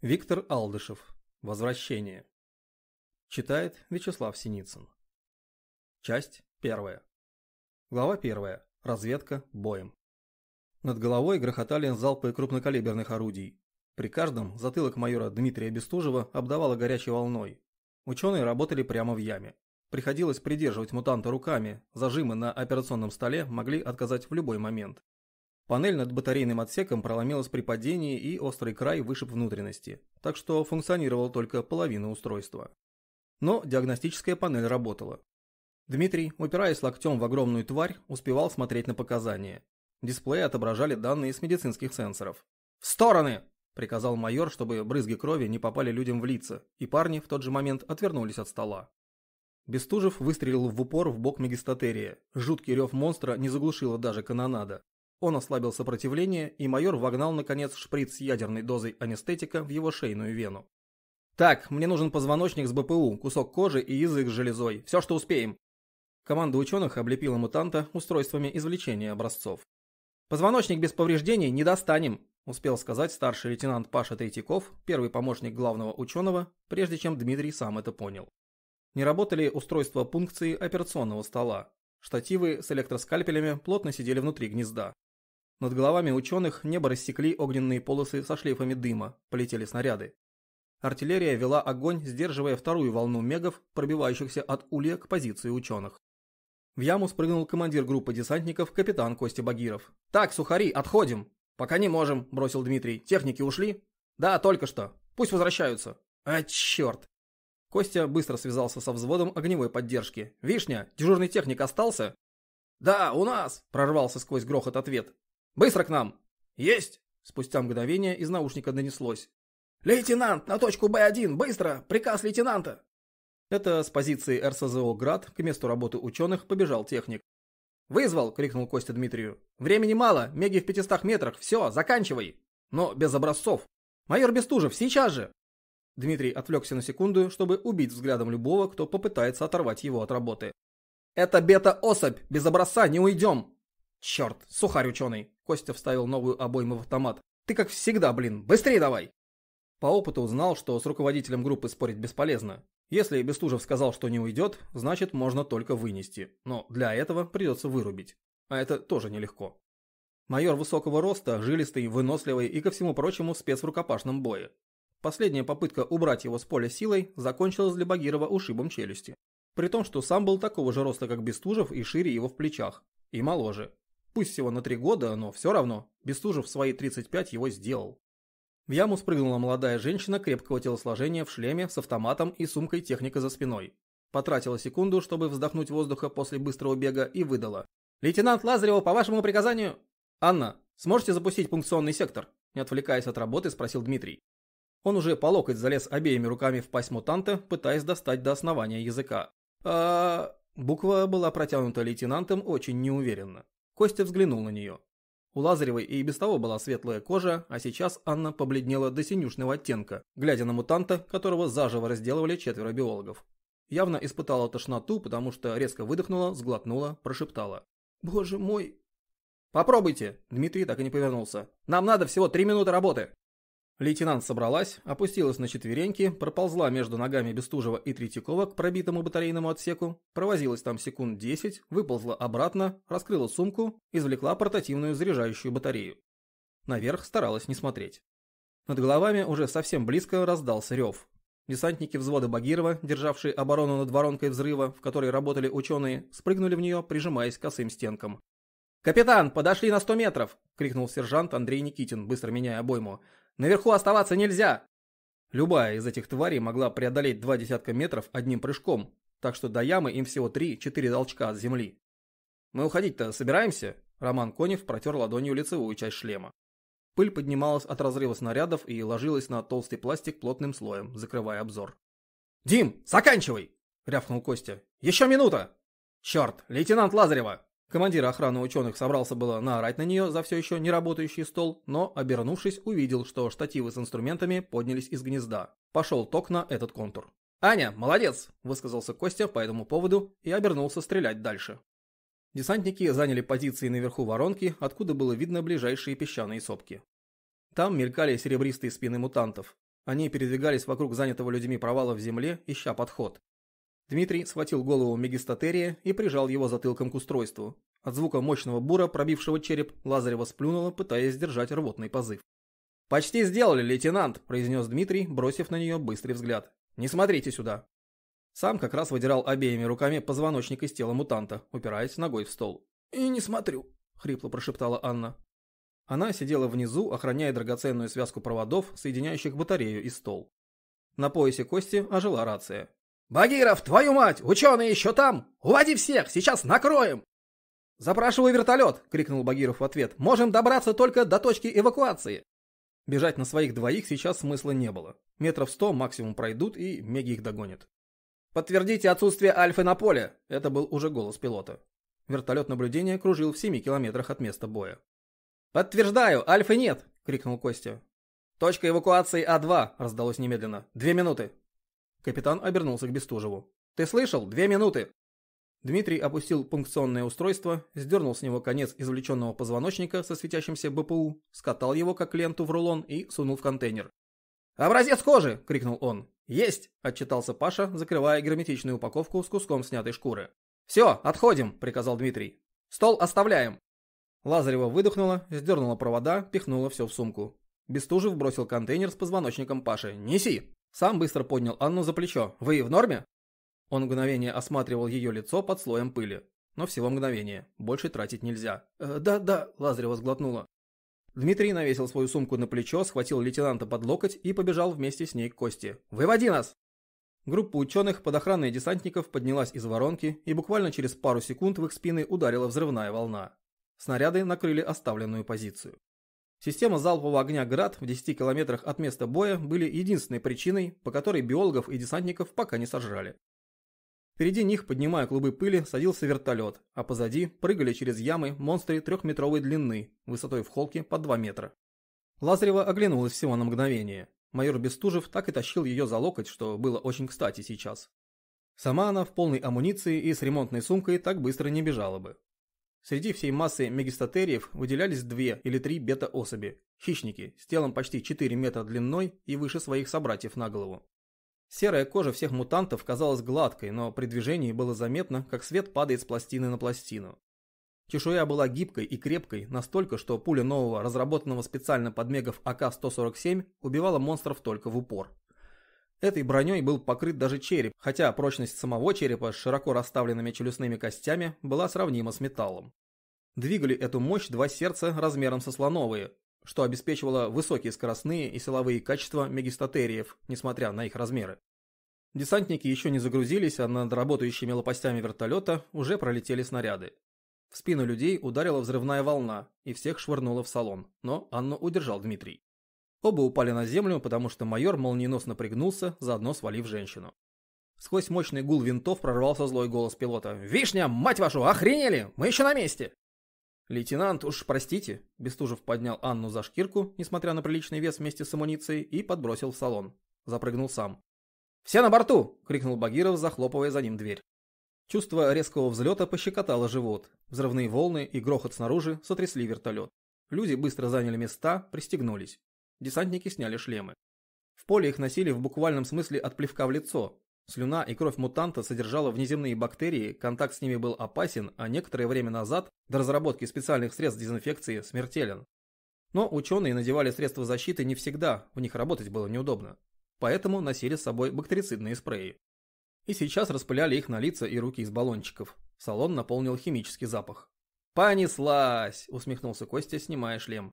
Виктор Алдышев. Возвращение. Читает Вячеслав Синицын. Часть 1. Глава 1. Разведка боем. Над головой грохотали залпы крупнокалиберных орудий. При каждом затылок майора Дмитрия Бестужева обдавало горячей волной. Ученые работали прямо в яме. Приходилось придерживать мутанта руками, зажимы на операционном столе могли отказать в любой момент. Панель над батарейным отсеком проломилась при падении и острый край вышиб внутренности, так что функционировала только половина устройства. Но диагностическая панель работала. Дмитрий, упираясь локтем в огромную тварь, успевал смотреть на показания. Дисплеи отображали данные с медицинских сенсоров. «В стороны!» – приказал майор, чтобы брызги крови не попали людям в лица, и парни в тот же момент отвернулись от стола. Бестужев выстрелил в упор в бок мегистатерия. Жуткий рев монстра не заглушила даже канонада. Он ослабил сопротивление, и майор вогнал, наконец, шприц с ядерной дозой анестетика в его шейную вену. «Так, мне нужен позвоночник с БПУ, кусок кожи и язык с железой. Все, что успеем!» Команда ученых облепила мутанта устройствами извлечения образцов. «Позвоночник без повреждений не достанем», — успел сказать старший лейтенант Паша Третьяков, первый помощник главного ученого, прежде чем Дмитрий сам это понял. Не работали устройства пункции операционного стола. Штативы с электроскальпелями плотно сидели внутри гнезда. Над головами ученых небо рассекли огненные полосы со шлейфами дыма, полетели снаряды. Артиллерия вела огонь, сдерживая вторую волну мегов, пробивающихся от улья к позиции ученых. В яму спрыгнул командир группы десантников капитан Костя Багиров. «Так, сухари, отходим!» «Пока не можем», – бросил Дмитрий. «Техники ушли?» «Да, только что. Пусть возвращаются». «А, черт!» Костя быстро связался со взводом огневой поддержки. «Вишня, дежурный техник остался?» «Да, у нас!» – прорвался сквозь грохот ответ. «Быстро к нам!» «Есть!» Спустя мгновение из наушника донеслось: «Лейтенант, на точку Б1, быстро! Приказ лейтенанта!» Это с позиции РСЗО «Град» к месту работы ученых побежал техник. «Вызвал!» – крикнул Костя Дмитрию. «Времени мало, меги в 500 метрах, все, заканчивай!» «Но без образцов!» «Майор Бестужев, сейчас же!» Дмитрий отвлекся на секунду, чтобы убить взглядом любого, кто попытается оторвать его от работы. «Это бета-особь! Без образца не уйдем!» «Черт, сухарь ученый!» Костя вставил новую обойму в автомат. «Ты как всегда, блин! Быстрее давай!» По опыту узнал, что с руководителем группы спорить бесполезно. Если Бестужев сказал, что не уйдет, значит можно только вынести. Но для этого придется вырубить. А это тоже нелегко. Майор высокого роста, жилистый, выносливый и, ко всему прочему, спец в рукопашном бое. Последняя попытка убрать его с поля силой закончилась для Багирова ушибом челюсти. При том, что сам был такого же роста, как Бестужев, и шире его в плечах. И моложе. Пусть всего на 3 года, но все равно Бестужев в свои 35 его сделал. В яму спрыгнула молодая женщина крепкого телосложения в шлеме с автоматом и сумкой техника за спиной. Потратила секунду, чтобы вздохнуть воздуха после быстрого бега, и выдала: «Лейтенант Лазарева, по вашему приказанию...» «Анна, сможете запустить пункционный сектор?» — не отвлекаясь от работы, спросил Дмитрий. Он уже по локоть залез обеими руками в пасть мутанта, пытаясь достать до основания языка. Буква была протянута лейтенантом очень неуверенно. Костя взглянул на нее. У Лазаревой и без того была светлая кожа, а сейчас Анна побледнела до синюшного оттенка, глядя на мутанта, которого заживо разделывали 4 биологов. Явно испытала тошноту, потому что резко выдохнула, сглотнула, прошептала: «Боже мой!» «Попробуйте!» – Дмитрий так и не повернулся. «Нам надо всего 3 минуты работы!» Лейтенант собралась, опустилась на четвереньки, проползла между ногами Бестужева и Третьякова к пробитому батарейному отсеку, провозилась там секунд 10, выползла обратно, раскрыла сумку, извлекла портативную заряжающую батарею. Наверх старалась не смотреть. Над головами уже совсем близко раздался рев. Десантники взвода Багирова, державшие оборону над воронкой взрыва, в которой работали ученые, спрыгнули в нее, прижимаясь к косым стенкам. «Капитан, подошли на 100 метров!» – крикнул сержант Андрей Никитин, быстро меняя обойму. «Наверху оставаться нельзя!» Любая из этих тварей могла преодолеть 20 метров одним прыжком, так что до ямы им всего 3-4 толчка от земли. «Мы уходить-то собираемся?» — Роман Конев протер ладонью лицевую часть шлема. Пыль поднималась от разрыва снарядов и ложилась на толстый пластик плотным слоем, закрывая обзор. «Дим, заканчивай!» — рявкнул Костя. «Еще минута!» «Черт, лейтенант Лазарева!» Командир охраны ученых собрался было наорать на нее за все еще не работающий стол, но, обернувшись, увидел, что штативы с инструментами поднялись из гнезда. Пошел ток на этот контур. «Аня, молодец!» – высказался Костя по этому поводу и обернулся стрелять дальше. Десантники заняли позиции наверху воронки, откуда было видно ближайшие песчаные сопки. Там мелькали серебристые спины мутантов. Они передвигались вокруг занятого людьми провала в земле, ища подход. Дмитрий схватил голову мегистатерия и прижал его затылком к устройству. От звука мощного бура, пробившего череп, Лазарева сплюнула, пытаясь сдержать рвотный позыв. «Почти сделали, лейтенант», — произнес Дмитрий, бросив на нее быстрый взгляд. «Не смотрите сюда». Сам как раз выдирал обеими руками позвоночник из тела мутанта, упираясь ногой в стол. «И не смотрю», — хрипло прошептала Анна. Она сидела внизу, охраняя драгоценную связку проводов, соединяющих батарею и стол. На поясе Кости ожила рация. «Багиров, твою мать! Ученые еще там! Уводи всех! Сейчас накроем!» «Запрашиваю вертолет!» — крикнул Багиров в ответ. «Можем добраться только до точки эвакуации!» Бежать на своих двоих сейчас смысла не было. 100 метров максимум пройдут, и меги их догонят. «Подтвердите отсутствие Альфы на поле!» — это был уже голос пилота. Вертолет наблюдения кружил в 7 километрах от места боя. «Подтверждаю, Альфы нет!» — крикнул Костя. «Точка эвакуации А2!» — раздалось немедленно. 2 минуты!» Капитан обернулся к Бестужеву. «Ты слышал? 2 минуты!» Дмитрий опустил пункционное устройство, сдернул с него конец извлеченного позвоночника со светящимся БПУ, скатал его как ленту в рулон и сунул в контейнер. «Образец кожи!» — крикнул он. «Есть!» — отчитался Паша, закрывая герметичную упаковку с куском снятой шкуры. «Все, отходим!» — приказал Дмитрий. «Стол оставляем!» Лазарева выдохнула, сдернула провода, пихнула все в сумку. Бестужев бросил контейнер с позвоночником Паши. «Неси!» Сам быстро поднял Анну за плечо. «Вы в норме?» Он мгновение осматривал ее лицо под слоем пыли. Но всего мгновение. Больше тратить нельзя. «Да, Лазарева сглотнула. Дмитрий навесил свою сумку на плечо, схватил лейтенанта под локоть и побежал вместе с ней к Косте. «Выводи нас!» Группа ученых под охраной десантников поднялась из воронки, и буквально через пару секунд в их спины ударила взрывная волна. Снаряды накрыли оставленную позицию. Система залпового огня «Град» в 10 километрах от места боя были единственной причиной, по которой биологов и десантников пока не сожрали. Впереди них, поднимая клубы пыли, садился вертолет, а позади прыгали через ямы монстры 3-метровой длины, высотой в холке по 2 метра. Лазарева оглянулась всего на мгновение. Майор Бестужев так и тащил ее за локоть, что было очень кстати сейчас. Сама она в полной амуниции и с ремонтной сумкой так быстро не бежала бы. Среди всей массы мегистотериев выделялись 2 или 3 бета-особи, хищники, с телом почти 4 метра длиной и выше своих собратьев на голову. Серая кожа всех мутантов казалась гладкой, но при движении было заметно, как свет падает с пластины на пластину. Чешуя была гибкой и крепкой настолько, что пуля нового, разработанного специально под мегов АК-147, убивала монстров только в упор. Этой броней был покрыт даже череп, хотя прочность самого черепа с широко расставленными челюстными костями была сравнима с металлом. Двигали эту мощь 2 сердца размером со слоновые, что обеспечивало высокие скоростные и силовые качества мегистотериев, несмотря на их размеры. Десантники еще не загрузились, а над работающими лопастями вертолета уже пролетели снаряды. В спину людей ударила взрывная волна и всех швырнула в салон, но Анну удержал Дмитрий. Оба упали на землю, потому что майор молниеносно пригнулся, заодно свалив женщину. Сквозь мощный гул винтов прорвался злой голос пилота. «Вишня, мать вашу, охренели! Мы еще на месте!» «Лейтенант, уж простите», — Бестужев поднял Анну за шкирку, несмотря на приличный вес вместе с амуницией, и подбросил в салон. Запрыгнул сам. «Все на борту!» — крикнул Багиров, захлопывая за ним дверь. Чувство резкого взлета пощекотало живот. Взрывные волны и грохот снаружи сотрясли вертолет. Люди быстро заняли места, пристегнулись. Десантники сняли шлемы. В поле их носили в буквальном смысле от плевка в лицо. Слюна и кровь мутанта содержала внеземные бактерии, контакт с ними был опасен, а некоторое время назад, до разработки специальных средств дезинфекции, смертелен. Но ученые надевали средства защиты не всегда, у них работать было неудобно. Поэтому носили с собой бактерицидные спреи. И сейчас распыляли их на лица и руки из баллончиков. Салон наполнил химический запах. «Понеслась!» — усмехнулся Костя, снимая шлем.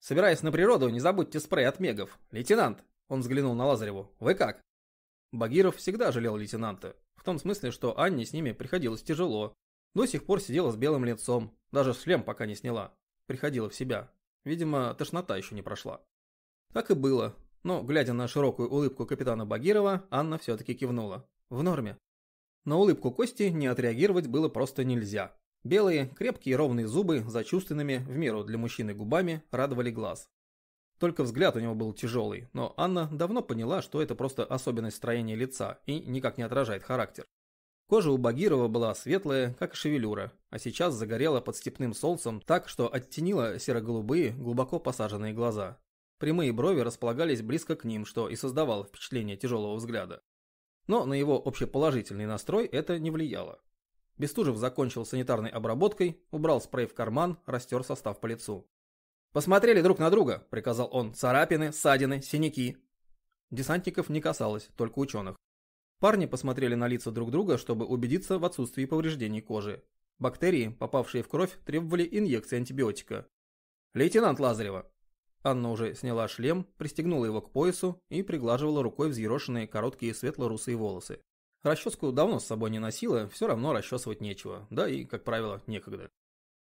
«Собираясь на природу, не забудьте спрей от мегов. Лейтенант!» — он взглянул на Лазареву. «Вы как?» Багиров всегда жалел лейтенанта. В том смысле, что Анне с ними приходилось тяжело. До сих пор сидела с белым лицом. Даже шлем пока не сняла. Приходила в себя. Видимо, тошнота еще не прошла. Так и было. Но, глядя на широкую улыбку капитана Багирова, Анна все-таки кивнула. «В норме». На улыбку Кости не отреагировать было просто нельзя. Белые, крепкие ровные зубы, зачувственными, в меру для мужчины губами, радовали глаз. Только взгляд у него был тяжелый, но Анна давно поняла, что это просто особенность строения лица и никак не отражает характер. Кожа у Багирова была светлая, как шевелюра, а сейчас загорела под степным солнцем так, что оттенила серо-голубые, глубоко посаженные глаза. Прямые брови располагались близко к ним, что и создавало впечатление тяжелого взгляда. Но на его общеположительный настрой это не влияло. Бестужев закончил санитарной обработкой, убрал спрей в карман, растер состав по лицу. «Посмотрели друг на друга», — приказал он, — «царапины, ссадины, синяки». Десантников не касалось, только ученых. Парни посмотрели на лица друг друга, чтобы убедиться в отсутствии повреждений кожи. Бактерии, попавшие в кровь, требовали инъекции антибиотика. «Лейтенант Лазарева». Анна уже сняла шлем, пристегнула его к поясу и приглаживала рукой взъерошенные короткие светло-русые волосы. Расческу давно с собой не носила, все равно расчесывать нечего, да и, как правило, некогда.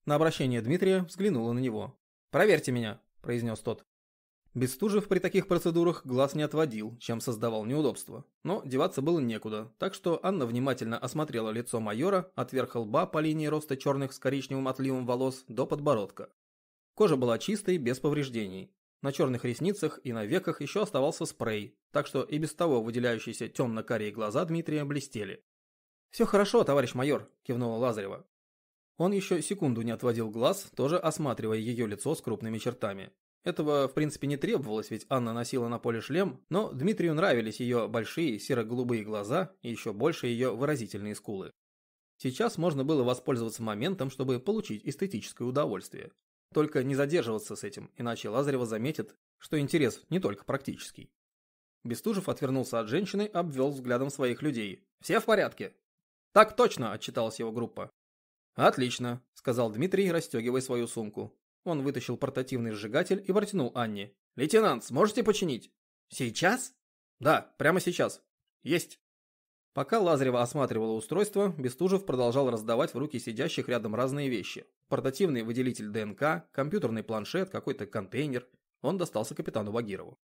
На обращение Дмитрия взглянула на него. «Проверьте меня», – произнес тот. Бестужев при таких процедурах глаз не отводил, чем создавал неудобства, но деваться было некуда, так что Анна внимательно осмотрела лицо майора от верха лба по линии роста черных с коричневым отливом волос до подбородка. Кожа была чистой, без повреждений. На черных ресницах и на веках еще оставался спрей, так что и без того выделяющиеся темно-карие глаза Дмитрия блестели. «Все хорошо, товарищ майор», – кивнула Лазарева. Он еще секунду не отводил глаз, тоже осматривая ее лицо с крупными чертами. Этого, в принципе, не требовалось, ведь Анна носила на поле шлем, но Дмитрию нравились ее большие серо-голубые глаза и еще больше ее выразительные скулы. Сейчас можно было воспользоваться моментом, чтобы получить эстетическое удовольствие. Только не задерживаться с этим, иначе Лазарева заметит, что интерес не только практический. Бестужев отвернулся от женщины, обвел взглядом своих людей. «Все в порядке?» «Так точно», – отчиталась его группа. «Отлично», – сказал Дмитрий, расстегивая свою сумку. Он вытащил портативный сжигатель и протянул Анне. «Лейтенант, сможете починить?» «Сейчас?» «Да, прямо сейчас». «Есть». Пока Лазарева осматривала устройство, Бестужев продолжал раздавать в руки сидящих рядом разные вещи. Портативный выделитель ДНК, компьютерный планшет, какой-то контейнер. Он достался капитану Багирову.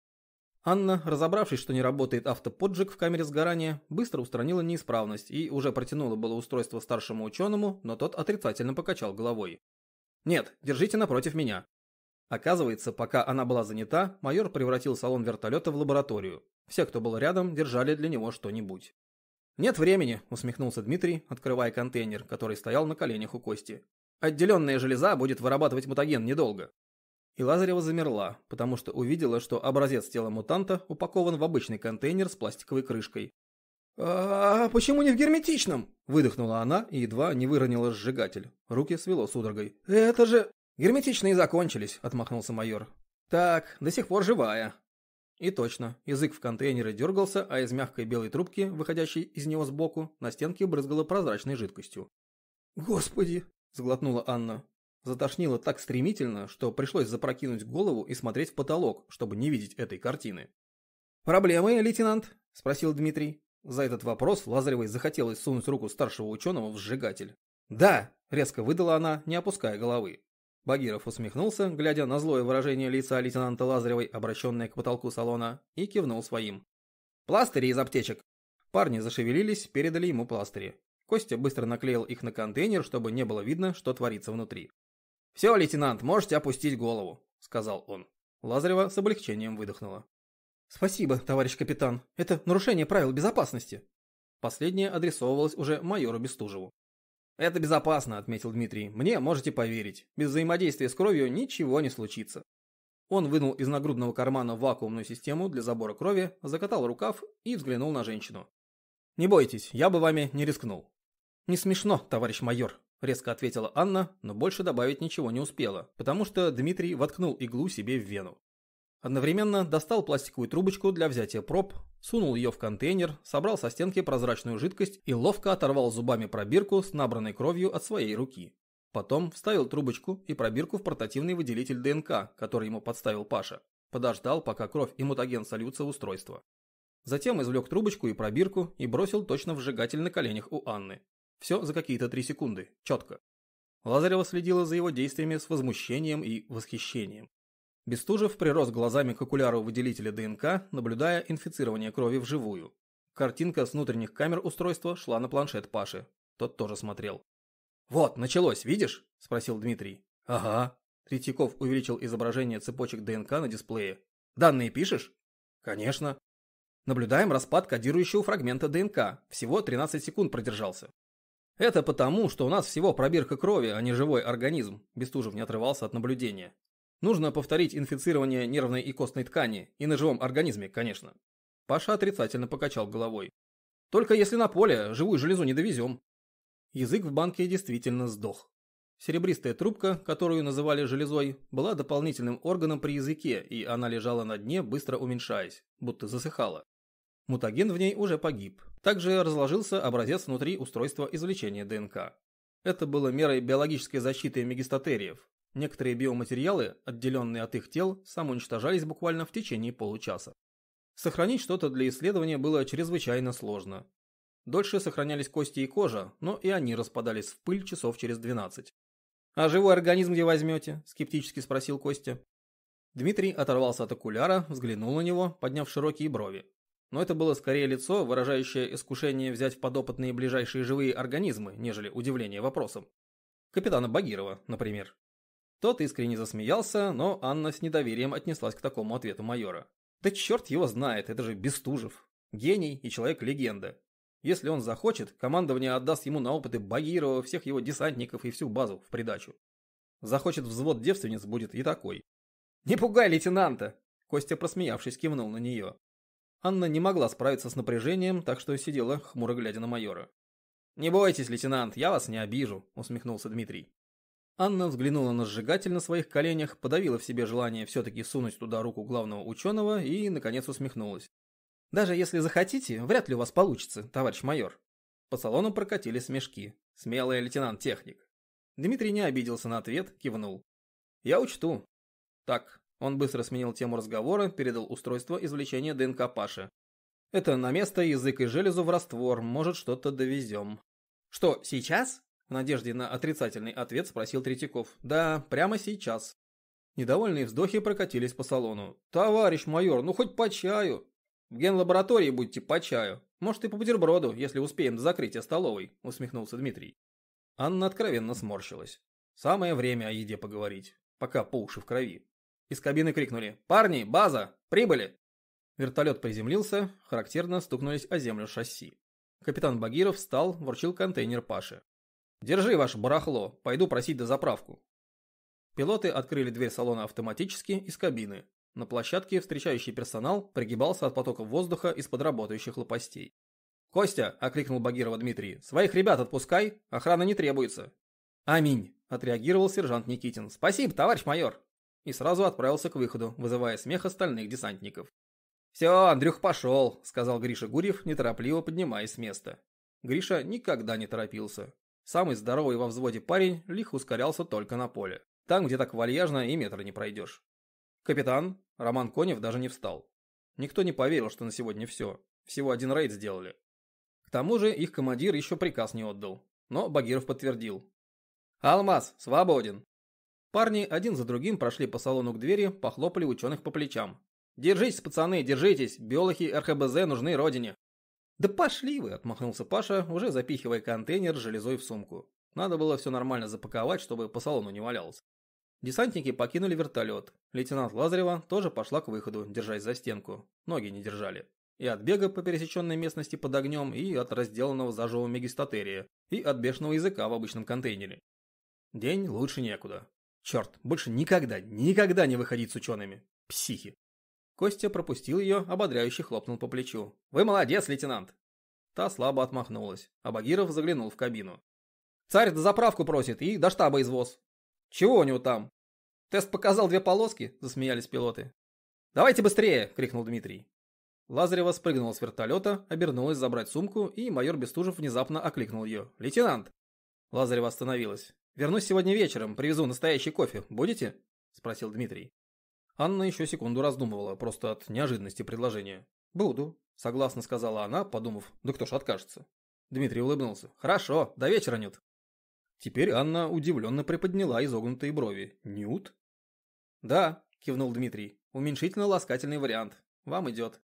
Анна, разобравшись, что не работает автоподжиг в камере сгорания, быстро устранила неисправность и уже протянула было устройство старшему ученому, но тот отрицательно покачал головой. «Нет, держите напротив меня». Оказывается, пока она была занята, майор превратил салон вертолета в лабораторию. Все, кто был рядом, держали для него что-нибудь. «Нет времени», — усмехнулся Дмитрий, открывая контейнер, который стоял на коленях у Кости. «Отделенная железа будет вырабатывать мутаген недолго». И Лазарева замерла, потому что увидела, что образец тела мутанта упакован в обычный контейнер с пластиковой крышкой. «А почему не в герметичном?» — выдохнула она и едва не выронила сжигатель. Руки свело судорогой. «Это же...» «Герметичные закончились», — отмахнулся майор. «Так, до сих пор живая». И точно, язык в контейнере дергался, а из мягкой белой трубки, выходящей из него сбоку, на стенке брызгало прозрачной жидкостью. «Господи!» – сглотнула Анна. Затошнило так стремительно, что пришлось запрокинуть голову и смотреть в потолок, чтобы не видеть этой картины. «Проблемы, лейтенант?» – спросил Дмитрий. За этот вопрос Лазаревой захотелось сунуть руку старшего ученого в сжигатель. «Да!» – резко выдала она, не опуская головы. Багиров усмехнулся, глядя на злое выражение лица лейтенанта Лазаревой, обращенное к потолку салона, и кивнул своим. «Пластыри из аптечек!» Парни зашевелились, передали ему пластыри. Костя быстро наклеил их на контейнер, чтобы не было видно, что творится внутри. «Все, лейтенант, можете опустить голову», — сказал он. Лазарева с облегчением выдохнула. «Спасибо, товарищ капитан. Это нарушение правил безопасности». Последнее адресовывалось уже майору Бестужеву. «Это безопасно», — отметил Дмитрий. «Мне можете поверить. Без взаимодействия с кровью ничего не случится». Он вынул из нагрудного кармана вакуумную систему для забора крови, закатал рукав и взглянул на женщину. «Не бойтесь, я бы вами не рискнул». «Не смешно, товарищ майор», — резко ответила Анна, но больше добавить ничего не успела, потому что Дмитрий воткнул иглу себе в вену. Одновременно достал пластиковую трубочку для взятия проб, сунул ее в контейнер, собрал со стенки прозрачную жидкость и ловко оторвал зубами пробирку с набранной кровью от своей руки. Потом вставил трубочку и пробирку в портативный выделитель ДНК, который ему подставил Паша. Подождал, пока кровь и мутаген сольются в устройство. Затем извлек трубочку и пробирку и бросил точно в сжигатель на коленях у Анны. Все за какие-то 3 секунды, четко. Лазарева следила за его действиями с возмущением и восхищением. Бестужев прирос глазами к окуляру выделителя ДНК, наблюдая инфицирование крови вживую. Картинка с внутренних камер устройства шла на планшет Паши. Тот тоже смотрел. «Вот, началось, видишь?» – спросил Дмитрий. «Ага». Третьяков увеличил изображение цепочек ДНК на дисплее. «Данные пишешь?» «Конечно». «Наблюдаем распад кодирующего фрагмента ДНК. Всего 13 секунд продержался». «Это потому, что у нас всего пробирка крови, а не живой организм», – Бестужев не отрывался от наблюдения. Нужно повторить инфицирование нервной и костной ткани, и на живом организме, конечно. Паша отрицательно покачал головой. Только если на поле, живую железу не довезем. Язык в банке действительно сдох. Серебристая трубка, которую называли железой, была дополнительным органом при языке, и она лежала на дне, быстро уменьшаясь, будто засыхала. Мутаген в ней уже погиб. Также разложился образец внутри устройства извлечения ДНК. Это было мерой биологической защиты мегистотериев. Некоторые биоматериалы, отделенные от их тел, самоуничтожались буквально в течение получаса. Сохранить что-то для исследования было чрезвычайно сложно. Дольше сохранялись кости и кожа, но и они распадались в пыль часов через 12. «А живой организм где возьмете?» – скептически спросил Костя. Дмитрий оторвался от окуляра, взглянул на него, подняв широкие брови. Но это было скорее лицо, выражающее искушение взять в подопытные ближайшие живые организмы, нежели удивление вопросом. Капитана Багирова, например. Тот искренне засмеялся, но Анна с недоверием отнеслась к такому ответу майора. Да черт его знает, это же Бестужев. Гений и человек-легенда. Если он захочет, командование отдаст ему на опыты Багирова, всех его десантников и всю базу в придачу. Захочет взвод девственниц, будет и такой. «Не пугай лейтенанта!» Костя, просмеявшись, кивнул на нее. Анна не могла справиться с напряжением, так что сидела, хмуро глядя на майора. «Не бойтесь, лейтенант, я вас не обижу», – усмехнулся Дмитрий. Анна взглянула на сжигатель на своих коленях, подавила в себе желание все-таки сунуть туда руку главного ученого и, наконец, усмехнулась. «Даже если захотите, вряд ли у вас получится, товарищ майор». По салону прокатились смешки. Смелый лейтенант-техник. Дмитрий не обиделся на ответ, кивнул. «Я учту». Так, он быстро сменил тему разговора, передал устройство извлечения ДНК Паше. «Это на место, язык и железу в раствор, может, что-то довезем». «Что, сейчас?» В надежде на отрицательный ответ спросил Третьяков. «Да, прямо сейчас». Недовольные вздохи прокатились по салону. «Товарищ майор, ну хоть по чаю». «В генлаборатории будьте по чаю. Может, и по бутерброду, если успеем до закрытия столовой», – усмехнулся Дмитрий. Анна откровенно сморщилась. Самое время о еде поговорить, пока по уши в крови. Из кабины крикнули: «Парни, база! Прибыли!» Вертолет приземлился, характерно стукнулись о землю шасси. Капитан Багиров встал, вручил контейнер Паше. «Держи ваше барахло, пойду просить дозаправку». Пилоты открыли дверь салона автоматически из кабины. На площадке встречающий персонал пригибался от потока воздуха из-под работающих лопастей. «Костя!» – окликнул Багирова Дмитрий. «Своих ребят отпускай, охрана не требуется». «Аминь!» – отреагировал сержант Никитин. «Спасибо, товарищ майор!» И сразу отправился к выходу, вызывая смех остальных десантников. «Все, Андрюх пошел!» – сказал Гриша Гурьев, неторопливо поднимаясь с места. Гриша никогда не торопился. Самый здоровый во взводе парень лихо ускорялся только на поле. Там, где так вальяжно, и метра не пройдешь. «Капитан!» Роман Конев даже не встал. Никто не поверил, что на сегодня все. Всего один рейд сделали. К тому же их командир еще приказ не отдал. Но Багиров подтвердил. «Алмаз, свободен!» Парни один за другим прошли по салону к двери, похлопали ученых по плечам. «Держитесь, пацаны, держитесь! Биологи РХБЗ нужны родине!» «Да пошли вы!» – отмахнулся Паша, уже запихивая контейнер с железой в сумку. Надо было все нормально запаковать, чтобы по салону не валялось. Десантники покинули вертолет. Лейтенант Лазарева тоже пошла к выходу, держась за стенку. Ноги не держали. И от бега по пересеченной местности под огнем, и от разделанного заживо мегистатерия, и от бешеного языка в обычном контейнере. День лучше некуда. Черт, больше никогда не выходить с учеными. Психи. Костя пропустил ее, ободряюще хлопнул по плечу. «Вы молодец, лейтенант!» Та слабо отмахнулась, а Багиров заглянул в кабину. «Царь дозаправку просит и до штаба извоз». «Чего у него там?» «Тест показал 2 полоски», – засмеялись пилоты. «Давайте быстрее!» – крикнул Дмитрий. Лазарева спрыгнула с вертолета, обернулась забрать сумку, и майор Бестужев внезапно окликнул ее. «Лейтенант!» Лазарева остановилась. «Вернусь сегодня вечером, привезу настоящий кофе. Будете?» – спросил Дмитрий. Анна еще секунду раздумывала, просто от неожиданности предложения. «Буду», – согласно сказала она, подумав, да кто ж откажется. Дмитрий улыбнулся. «Хорошо, до вечера, Нют». Теперь Анна удивленно приподняла изогнутые брови. «Нют?» «Да», – кивнул Дмитрий, – «уменьшительно-ласкательный вариант. Вам идет.